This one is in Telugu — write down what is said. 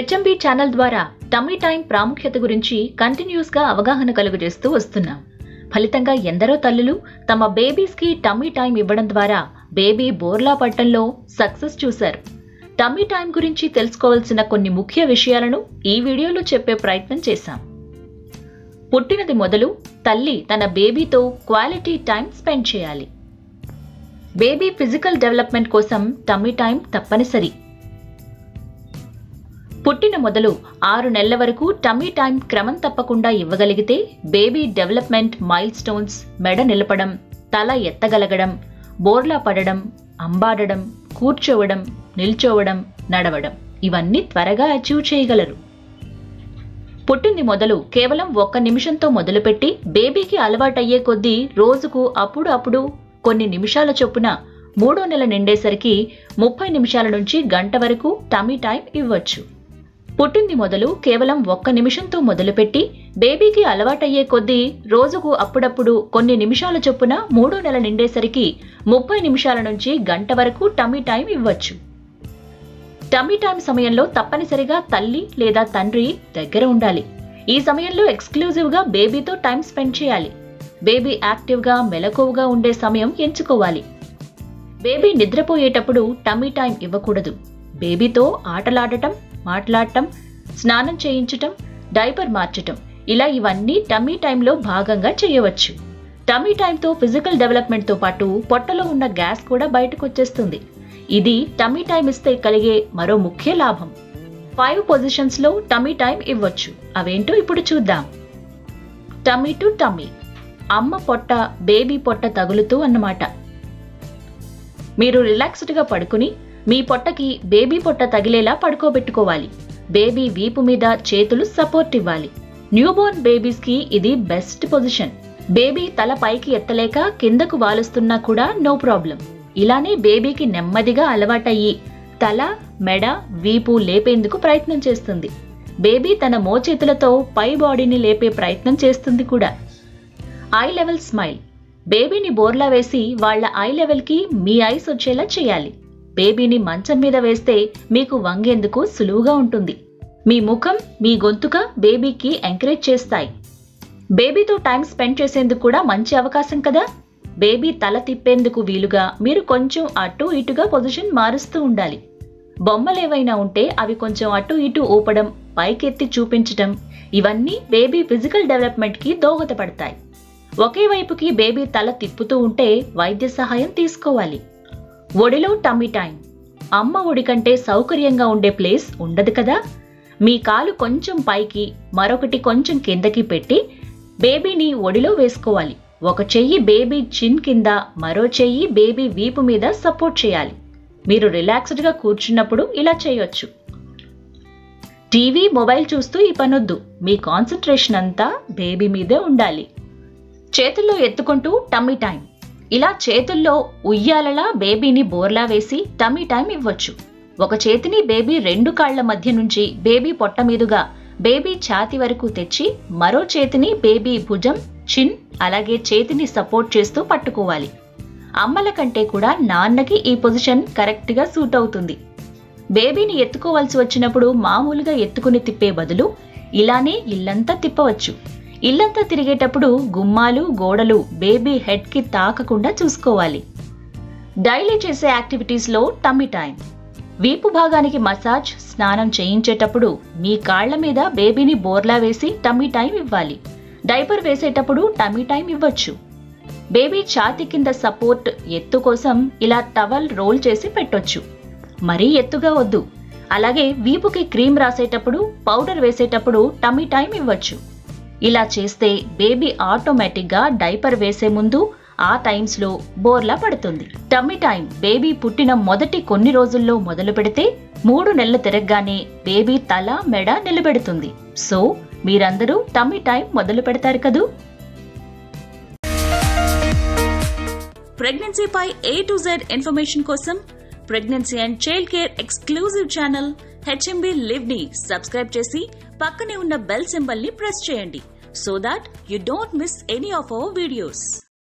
HMB ఛానల్ ద్వారా టమ్మీ టైం ప్రాముఖ్యత గురించి కంటిన్యూస్ గా అవగాహన కలుగజేస్తూ వస్తున్నాం. ఫలితంగా ఎందరో తల్లులు తమ బేబీస్ కి టమ్మీ టైం ఇవ్వడం ద్వారా బేబీ బోర్లా పట్టడంలో సక్సెస్ చూశారు. టమ్మీ టైం గురించి తెలుసుకోవాల్సిన కొన్ని ముఖ్య విషయాలను ఈ వీడియోలో చెప్పే ప్రయత్నం చేశాం. పుట్టినది మొదలు తల్లి తన బేబీతో క్వాలిటీ టైం స్పెండ్ చేయాలి. బేబీ ఫిజికల్ డెవలప్మెంట్ కోసం టమ్మీ టైం తప్పనిసరి. పుట్టిన మొదలు 6 నెలల వరకు టమ్మీ టైం క్రమం తప్పకుండా ఇవ్వగలిగితే బేబీ డెవలప్మెంట్ మైల్ స్టోన్స్ మెడ నిలపడం, తల ఎత్తగలగడం, బోర్లా పడడం, అంబాడడం, కూర్చోవడం, నిల్చోవడం, నడవడం ఇవన్నీ త్వరగా అచీవ్ చేయగలరు. పుట్టింది మొదలు కేవలం 1 నిమిషంతో మొదలుపెట్టి బేబీకి అలవాటయ్యే కొద్దీ రోజుకు అప్పుడు కొన్ని నిమిషాల చొప్పున 3వ నెల నిండేసరికి 30 నిమిషాల నుంచి గంట వరకు టమ్మీ టైం ఇవ్వచ్చు. పుట్టింది మొదలు కేవలం 1 నిమిషంతో మొదలుపెట్టి బేబీకి అలవాటయ్యే కొద్దీ రోజుకు అప్పుడప్పుడు కొన్ని నిమిషాల చొప్పున 3వ నెల నిండేసరికి 30 నిమిషాల నుంచి గంట వరకు టమ్మీ టైం ఇవ్వచ్చు. టమ్మీ టైం సమయంలో తప్పనిసరిగా తల్లి లేదా తండ్రి దగ్గర ఉండాలి. ఈ సమయంలో ఎక్స్క్లూజివ్గా బేబీతో టైం స్పెండ్ చేయాలి. బేబీ యాక్టివ్గా మెలకువగా ఉండే సమయం ఎంచుకోవాలి. బేబీ నిద్రపోయేటప్పుడు టమ్మీ టైం ఇవ్వకూడదు. బేబీతో ఆటలాడటం, మాట్లాడటం, స్నానం చేయించటం, డైపర్ మార్చటం ఇలా ఇవన్నీ టమ్మీ టైంలో భాగంగా చేయవచ్చు. టమ్మీ టైంతో ఫిజికల్ డెవలప్మెంట్తో పాటు పొట్టలో ఉన్న గ్యాస్ కూడా బయటకు వచ్చేస్తుంది. ఇది టమ్మీ టైం ఇస్తే కలిగే మరో ముఖ్య లాభం. 5 పొజిషన్స్లో టమ్మీ టైం ఇవ్వచ్చు. అవేంటో ఇప్పుడు చూద్దాం. టమ్మీ టు టమ్మీ, అమ్మ పొట్ట బేబీ పొట్ట తగులుతూ అన్నమాట. మీరు రిలాక్స్డ్గా పడుకుని మీ పొట్టకి బేబీ పొట్ట తగిలేలా పడుకోబెట్టుకోవాలి. బేబీ వీపు మీద చేతులు సపోర్ట్ ఇవ్వాలి. న్యూబోర్న్ బేబీస్కి ఇది బెస్ట్ పొజిషన్. బేబీ తల పైకి ఎత్తలేక కిందకు వాలుస్తున్నా కూడా నో ప్రాబ్లం. ఇలానే బేబీకి నెమ్మదిగా అలవాటయ్యి తల, మెడ, వీపు లేపేందుకు ప్రయత్నం చేస్తుంది. బేబీ తన మోచేతులతో పై బాడీని లేపే ప్రయత్నం చేస్తుంది కూడా. ఐ లెవెల్ స్మైల్, బేబీని బోర్లా వేసి వాళ్ళ ఐ లెవెల్కి మీ ఐస్ వచ్చేలా చేయాలి. బేబీని మంచం మీద వేస్తే మీకు వంగేందుకు సులువుగా ఉంటుంది. మీ ముఖం, మీ గొంతుక బేబీకి ఎంకరేజ్ చేస్తాయి. బేబీతో టైం స్పెండ్ చేసేందుకు కూడా మంచి అవకాశం కదా. బేబీ తల తిప్పేందుకు వీలుగా మీరు కొంచెం అటు ఇటుగా పొజిషన్ మారుస్తూ ఉండాలి. బొమ్మలేవైనా ఉంటే అవి కొంచెం అటు ఇటు ఊపడం, పైకెత్తి చూపించడం ఇవన్నీ బేబీ ఫిజికల్ డెవలప్మెంట్కి దోహదపడతాయి. ఒకే వైపుకి బేబీ తల తిప్పుతూ ఉంటే వైద్య సహాయం తీసుకోవాలి. ఒడిలో టమ్మీ టైం, అమ్మ ఒడి కంటే సౌకర్యంగా ఉండే ప్లేస్ ఉండదు కదా. మీ కాలు కొంచెం పైకి, మరొకటి కొంచెం కిందకి పెట్టి బేబీని ఒడిలో వేసుకోవాలి. ఒక చెయ్యి బేబీ చిన్ కింద, మరో చెయ్యి బేబీ వీపు మీద సపోర్ట్ చేయాలి. మీరు రిలాక్స్డ్గా కూర్చున్నప్పుడు ఇలా చేయొచ్చు. టీవీ, మొబైల్ చూస్తూ ఈ పనొద్దు. మీ కాన్సన్ట్రేషన్ అంతా బేబీ మీదే ఉండాలి. చేతుల్లో ఎత్తుకుంటూ టమ్మీ టైం, ఇలా చేతుల్లో ఉయ్యాలలా బేబీని బోర్లా వేసి టమ్మీ టైం ఇవ్వచ్చు. ఒక చేతిని బేబీ 2 కాళ్ల మధ్య నుంచి బేబీ పొట్ట మీదుగా బేబీ ఛాతి వరకు తెచ్చి మరో చేతిని బేబీ భుజం, చిన్ అలాగే చేతిని సపోర్ట్ చేస్తూ పట్టుకోవాలి. అమ్మల కంటే కూడా నాన్నకి ఈ పొజిషన్ కరెక్ట్గా సూట్ అవుతుంది. బేబీని ఎత్తుకోవాల్సి వచ్చినప్పుడు మామూలుగా ఎత్తుకుని తిప్పే బదులు ఇలానే ఇల్లంతా తిప్పవచ్చు. ఇల్లంతా తిరిగేటప్పుడు గుమ్మాలు, గోడలు బేబీ హెడ్కి తాకకుండా చూసుకోవాలి. డైలీ చేసే యాక్టివిటీస్లో టమ్మీ టైం, వీపు భాగానికి మసాజ్, స్నానం చేయించేటప్పుడు మీ కాళ్ల మీద బేబీని బోర్లా వేసి టమ్మీ టైం ఇవ్వాలి. డైపర్ వేసేటప్పుడు టమ్మీ టైం ఇవ్వచ్చు. బేబీ ఛాతి కింద సపోర్ట్, ఎత్తు కోసం ఇలా టవల్ రోల్ చేసి పెట్టొచ్చు. మరీ ఎత్తుగా వద్దు. అలాగే వీపుకి క్రీమ్ రాసేటప్పుడు, పౌడర్ వేసేటప్పుడు టమ్మీ టైం ఇవ్వచ్చు. ఇలా చేస్తే బేబీ ఆటోమేటిక్గా డైపర్ వేసే ముందు ఆ టైమ్స్లో బోర్లా పడుతుంది. టమ్మీ టైం బేబీ పుట్టిన మొదటి కొన్ని రోజుల్లో మొదలు పెడితే 3 నెలలు తిరగగానే బేబీ తల, మెడ నిలబెడుతుంది. సో మీరందరూ టమ్మీ టైం మొదలు పెడతారు కదూ. ప్రెగ్నెన్సీపై A to Z ఇన్ఫర్మేషన్ కోసం pregnancy and child care exclusive channel HMBLiv ని సబ్స్క్రైబ్ చేసి పక్కనే ఉన్న బెల్ సింబల్ ని ప్రెస్ చేయండి, so that you don't miss any of our videos.